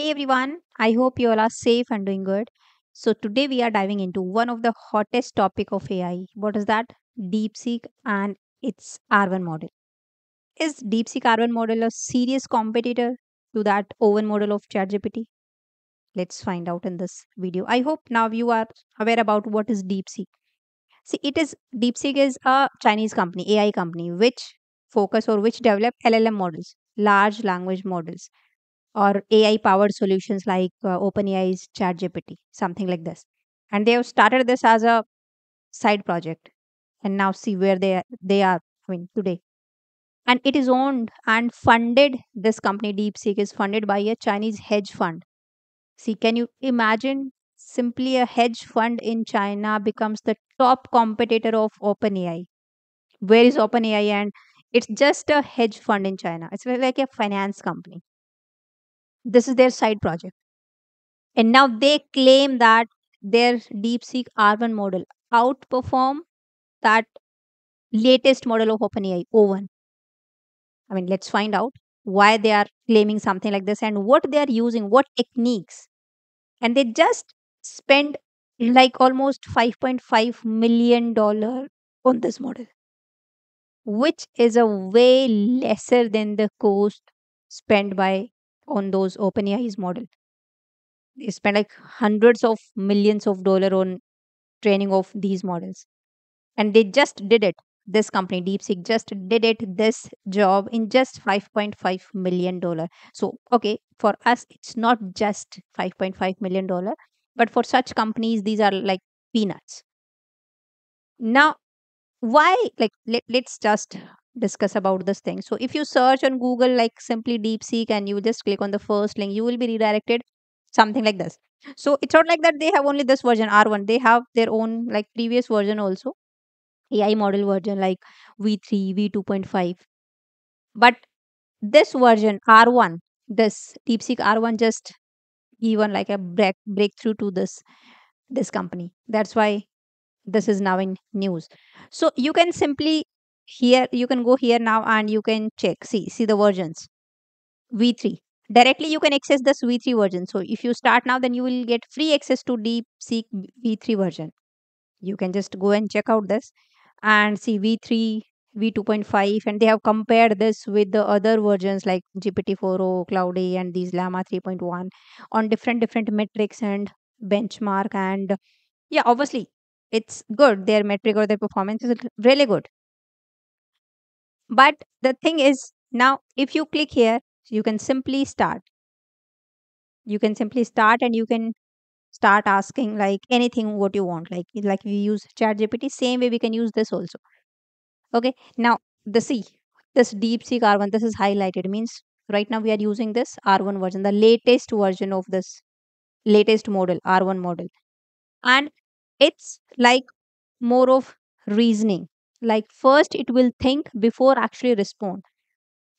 Hey everyone, I hope you all are safe and doing good. So today we are diving into one of the hottest topic of AI. What is that? DeepSeek and its R1 model. Is DeepSeek R1 model a serious competitor to that O1 model of ChatGPT? Let's find out in this video. I hope now you are aware about what is DeepSeek. See, DeepSeek is a Chinese company, AI company, which develop LLM models, large language models, or AI-powered solutions like OpenAI's ChatGPT, something like this. And they have started this as a side project. And now see where they are today. And it is owned and funded. This company, DeepSeek, is funded by a Chinese hedge fund. See, can you imagine? Simply a hedge fund in China becomes the top competitor of OpenAI. Where is OpenAI? And it's just a hedge fund in China. It's like a finance company. This is their side project. And now they claim that their DeepSeek R1 model outperform that latest model of OpenAI, O1. I mean, let's find out why they are claiming something like this and what they are using, what techniques. And they just spend like almost $5.5 million on this model, which is a way lesser than the cost spent on those OpenAI's model. They spend like hundreds of millions of dollars on training of these models. And they just did it. This company, DeepSeek, just did it, this job, in just $5.5 million. So, okay, for us, it's not just $5.5 million. But for such companies, these are like peanuts. Now, why? Like, let's just discuss about this thing. So if you search on Google, like simply DeepSeek, and you just click on the first link, you will be redirected something like this. So it's not like that they have only this version R1. They have their own like previous version also, AI model version like V3, V2.5. But this version R1, this DeepSeek R1 just given like a breakthrough to this company. That's why this is now in news. So you can simply go here now and you can check, see the versions. V3, directly you can access this V3 version. So if you start now, then you will get free access to DeepSeek V3 version. You can just go and check out this and see V3, V2.5, and they have compared this with the other versions like GPT-4o, Cloudy, and these Llama 3.1 on different metrics and benchmark. And yeah, obviously it's good. Their metric or their performance is really good. But the thing is, now if you click here, you can simply start. You can simply start and you can start asking like anything what you want. Like we use ChatGPT, same way we can use this also. Okay, now this DeepSeek R1, this is highlighted. Means right now we are using this R1 version, the latest version of this latest model, R1 model. And it's like more of reasoning. Like first it will think before actually respond.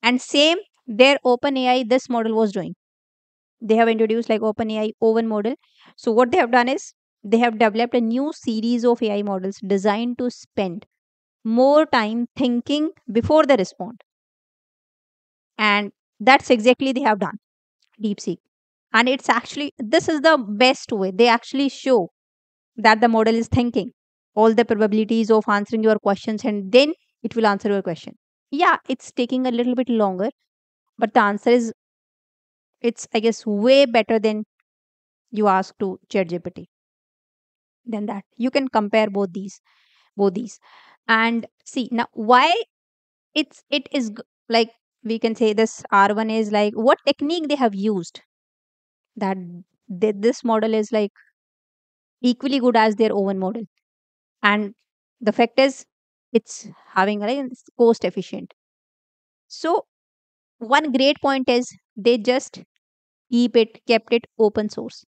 And same their OpenAI, this model was doing. They have introduced like OpenAI O1 model. So what they have done is they have developed a new series of AI models designed to spend more time thinking before they respond. And that's exactly they have done, DeepSeek. And it's actually, this is the best way. They actually show that the model is thinking. All the probabilities of answering your questions, and then it will answer your question. Yeah, it's taking a little bit longer, but the answer is, it's I guess way better than you ask to ChatGPT. Than that, you can compare both these, and see now why it is like we can say this R1 is like what technique they have used that this model is like equally good as their own model. And the fact is, it's having it's cost efficient. So one great point is they just kept it open source.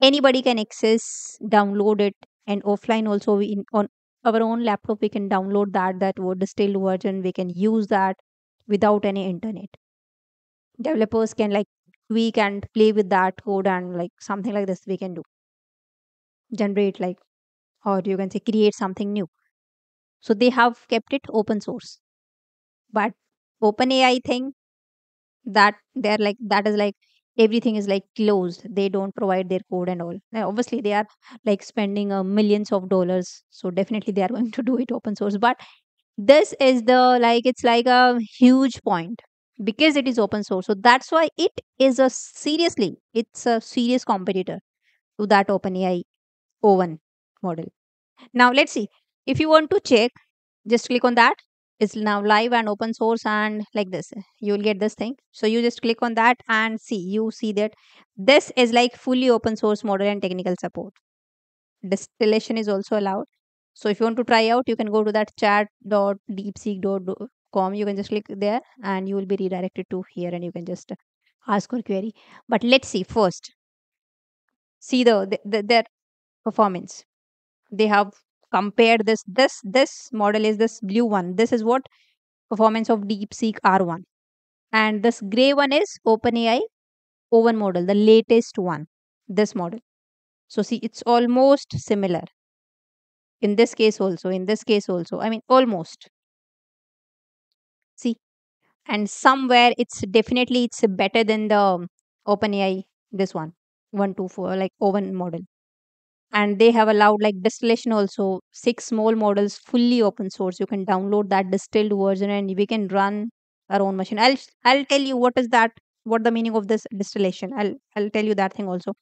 Anybody can access, download it, and offline also on our own laptop we can download that distilled version. We can use that without any internet. Developers can like tweak and play with that code, and like something like this we can do. Generate like, or you can say create something new. So they have kept it open source. But OpenAI thing, that is like everything is like closed. They don't provide their code and all. Now, obviously, they are like spending millions of dollars. So definitely they are going to do it open source. But this is the like, it's like a huge point because it is open source. So that's why it is a seriously, it's a serious competitor to that OpenAI O1 model. Now let's see. If you want to check, just click on that. It's now live and open source and like this. You will get this thing. So you just click on that and see. You see that this is like fully open source model and technical support. Distillation is also allowed. So if you want to try out, you can go to that chat.deepseek.com. You can just click there and you will be redirected to here and you can just ask your query. But let's see first. See their performance. They have compared this model is this blue one. This is what performance of DeepSeek R1. And this gray one is OpenAI O1 model, the latest one, this model. So see, it's almost similar. In this case also, I mean, almost. See, and somewhere it's definitely, it's better than the OpenAI, this one, 124, like O1 model. And they have allowed like distillation also, 6 small models fully open source. You can download that distilled version and we can run our own machine. I'll tell you what is that, what the meaning of this distillation. I'll tell you that thing also.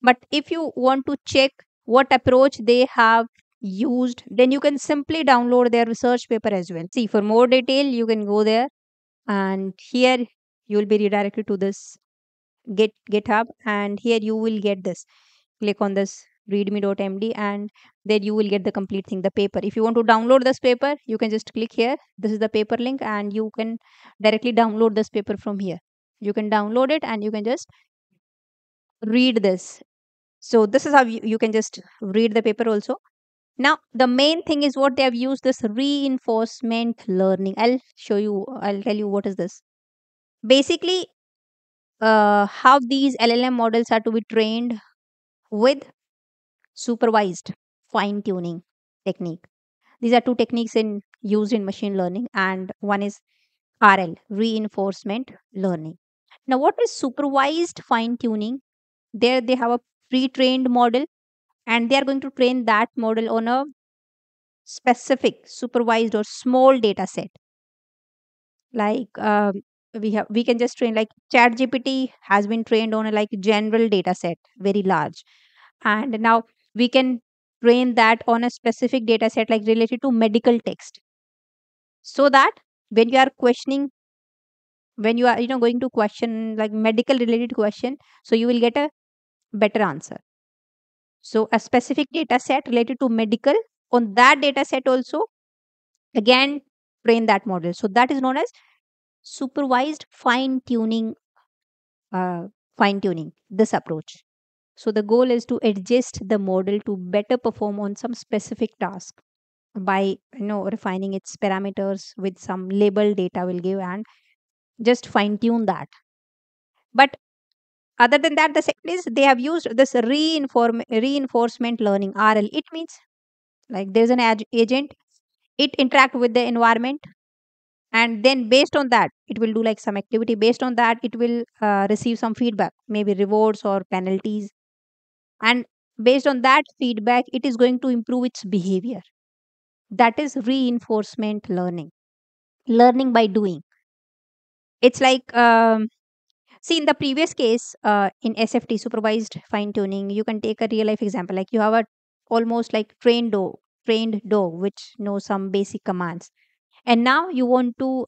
But if you want to check what approach they have used, then you can simply download their research paper as well. See, for more detail, you can go there and here you'll be redirected to this GitHub and here you will get this. Click on this Readme.md and there you will get the complete thing, the paper. If you want to download this paper, you can just click here. This is the paper link and you can directly download this paper from here. You can download it and you can just read this. So this is how you can just read the paper also. Now, the main thing is what they have used this reinforcement learning. I'll tell you what is this. Basically, how these LLM models are to be trained with supervised fine-tuning technique. These are two techniques used in machine learning and one is RL, reinforcement learning. Now, what is supervised fine-tuning? There they have a pre-trained model and they are going to train that model on a specific supervised or small data set. Like we can just train like ChatGPT has been trained on a like general data set, very large. And now we can train that on a specific data set like related to medical text. So that when you are questioning, when you are going to question like medical related question, so you will get a better answer. So a specific data set related to medical, on that data set also, again, train that model. So that is known as supervised fine-tuning, this approach. So the goal is to adjust the model to better perform on some specific task by refining its parameters with some label data will give and just fine tune that. But other than that, the second is they have used this reinforcement learning RL. It means like there's an agent, it interacts with the environment and then based on that, it will do like some activity. Based on that, it will receive some feedback, maybe rewards or penalties. And based on that feedback, it is going to improve its behavior. That is reinforcement learning. Learning by doing. It's like, see in the previous case, in SFT, supervised fine-tuning, you can take a real-life example. Like you have a almost like trained dog, which knows some basic commands. And now you want to,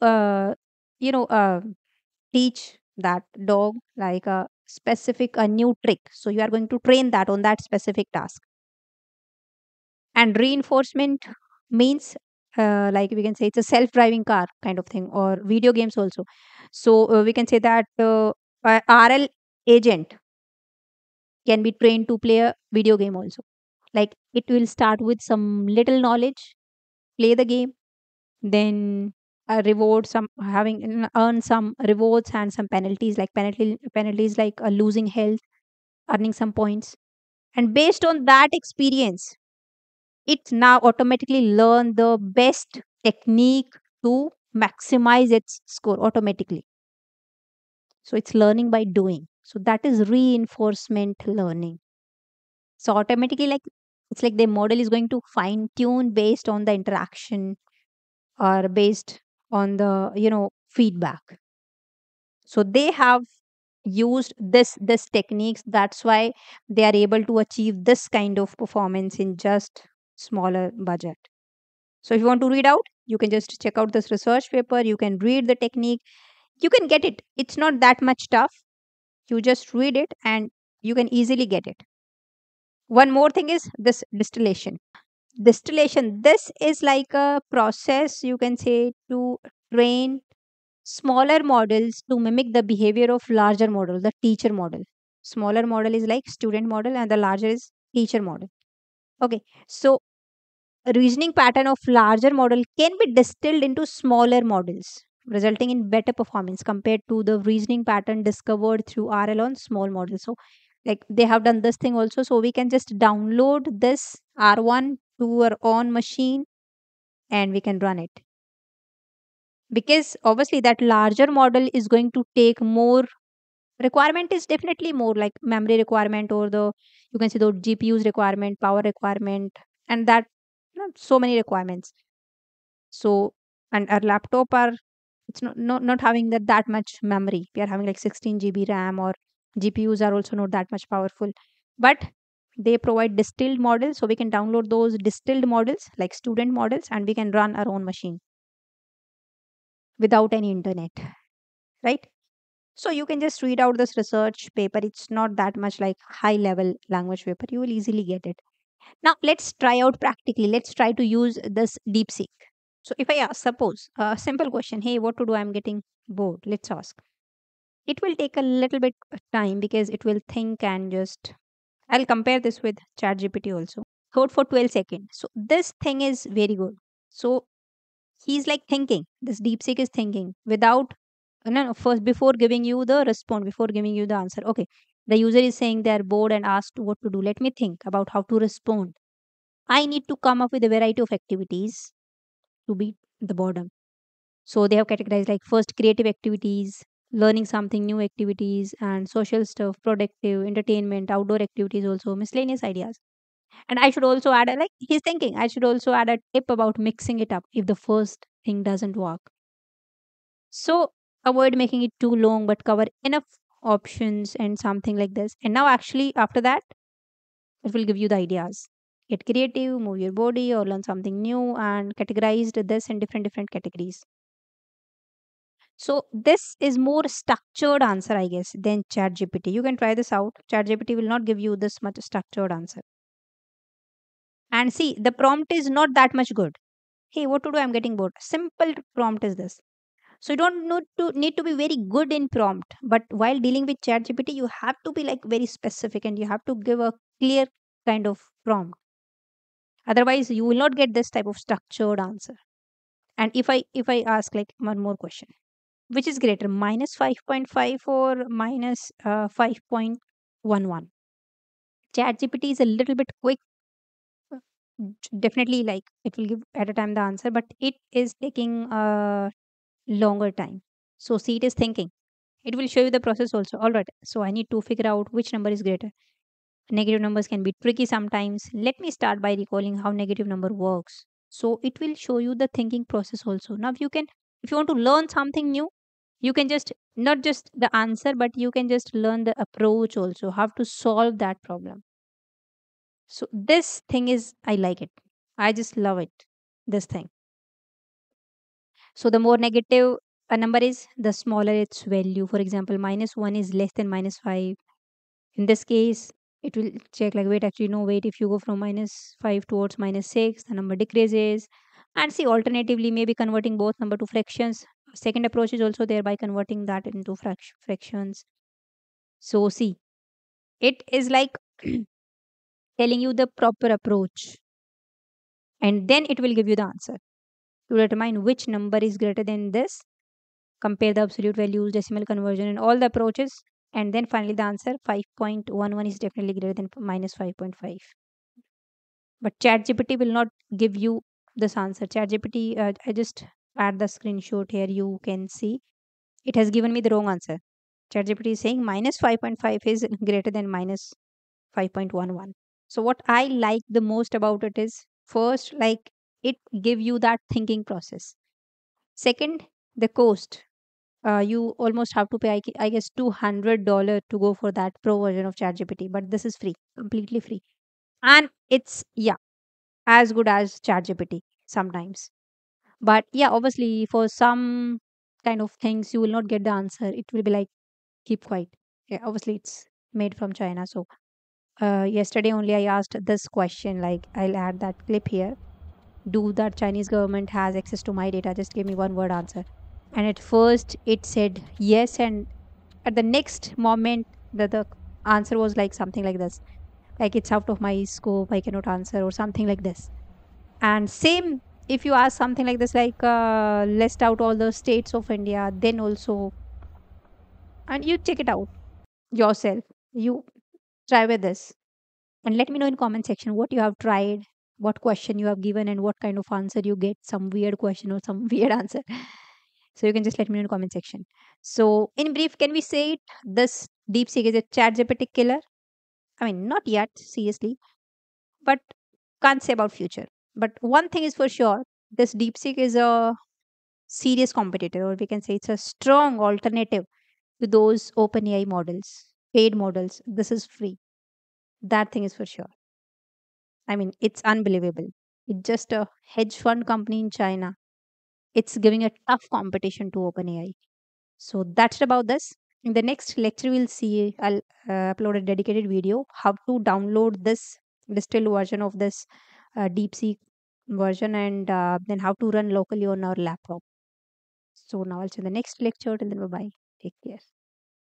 teach that dog like a specific new trick. So you are going to train that on that specific task. And reinforcement means like we can say it's a self-driving car kind of thing or video games also. So we can say that RL agent can be trained to play a video game also. Like it will start with some little knowledge, play the game, then reward some having earn some rewards and some penalties like penalties like losing health, earning some points, and based on that experience, it now automatically learn the best technique to maximize its score automatically. So it's learning by doing. So that is reinforcement learning. So automatically, it's like the model is going to fine tune based on the interaction or based on the, feedback. So they have used this techniques. That's why they are able to achieve this kind of performance in just smaller budget. So if you want to read out, you can just check out this research paper. You can read the technique. You can get it. It's not that much tough. You just read it and you can easily get it. One more thing is this distillation. This is like a process, you can say, to train smaller models to mimic the behavior of larger model, the teacher model. Smaller model is like student model and the larger is teacher model. Okay, so reasoning pattern of larger model can be distilled into smaller models, resulting in better performance compared to the reasoning pattern discovered through RL on small models. So they have done this thing also. So we can just download this R1 to our own machine and we can run it. Because obviously that larger model is going to take more requirement, is definitely more like memory requirement, or the, you can see, the GPUs requirement, power requirement, and that, so many requirements. So, and our laptop are, it's not having that much memory. We are having 16 GB RAM, or GPUs are also not that much powerful, but they provide distilled models. So we can download those distilled models like student models and we can run our own machine without any internet, right? So you can just read out this research paper. It's not that much like high level language paper. You will easily get it. Now let's try out practically. Let's try to use this DeepSeek. So if I ask, suppose a simple question, hey, what to do? I'm getting bored. Let's ask. It will take a little bit of time because it will think and just, I'll compare this with ChatGPT also. Hold for 12 seconds. So this thing is very good. So he's like thinking, this DeepSeek is thinking without, first before giving you the response, before giving you the answer. Okay, the user is saying they're bored and asked what to do. Let me think about how to respond. I need to come up with a variety of activities to beat the boredom. So they have categorized first creative activities, learning something new activities, and social stuff, productive, entertainment, outdoor activities also, miscellaneous ideas. And I should also add, he's thinking, I should also add a tip about mixing it up if the first thing doesn't work. So avoid making it too long, but cover enough options and something like this. And now actually after that, it will give you the ideas. Get creative, move your body, or learn something new, and categorized this in different categories. So this is more structured answer, I guess, than ChatGPT. You can try this out. ChatGPT will not give you this much structured answer. And see, the prompt is not that much good. Hey, what to do? I'm getting bored. Simple prompt is this. So you don't need to be very good in prompt. But while dealing with ChatGPT, you have to be very specific and you have to give a clear kind of prompt. Otherwise, you will not get this type of structured answer. And if I ask one more question, which is greater, minus 5.5 or minus 5.11? ChatGPT is a little bit quick. Definitely, it will give at a time the answer, but it is taking a longer time. So see, it is thinking. It will show you the process also. All right. So I need to figure out which number is greater. Negative numbers can be tricky sometimes. Let me start by recalling how negative number works. So it will show you the thinking process also. Now if you want to learn something new, you can just, not just the answer, but you can just learn the approach also, how to solve that problem. So this thing is, I like it. I just love it, this thing. So the more negative a number is, the smaller its value. For example, minus 1 is less than minus 5. In this case, it will check wait, if you go from minus 5 towards minus 6, the number decreases. And see, alternatively, maybe converting both number to fractions. Second approach is also there by converting that into fractions. So see, it is telling you the proper approach. And then it will give you the answer. To determine which number is greater than this, compare the absolute values, decimal conversion, and all the approaches. And then finally the answer, 5.11 is definitely greater than minus 5.5. But ChatGPT will not give you this answer. ChatGPT, I just add the screenshot here. You can see it has given me the wrong answer. ChatGPT is saying minus 5.5 is greater than minus 5.11. So what I like the most about it is, first, like it give you that thinking process. Second, the cost. You almost have to pay, I guess, $200 to go for that pro version of ChatGPT. But this is free, completely free. And it's, yeah, as good as ChatGPT sometimes. But yeah, obviously, for some kind of things, you will not get the answer. It will be like, keep quiet. Yeah, obviously, it's made from China. So yesterday only I asked this question, like I'll add that clip here. Do that Chinese government has access to my data? Just give me one word answer. And at first it said yes, and at the next moment the answer was like something like this, like it's out of my scope, I cannot answer, or something like this. And same if you ask something like this, like list out all the states of India, then also, and you check it out yourself, you try with this, and let me know in comment section what you have tried, what question you have given, and what kind of answer you get. Some weird question or some weird answer. So you can just let me know in the comment section. So in brief, can we say it? This DeepSeek is a ChatGPT killer? I mean, not yet, seriously. But can't say about future. But one thing is for sure, this DeepSeek is a serious competitor, or we can say it's a strong alternative to those OpenAI models, paid models. This is free. That thing is for sure. I mean, it's unbelievable. It's just a hedge fund company in China. It's giving a tough competition to OpenAI. So that's it about this. In the next lecture, we'll see, I'll upload a dedicated video how to download this distilled version of this DeepSeek version, and then how to run locally on our laptop. So now I'll see you in the next lecture. Till then, bye-bye. Take care.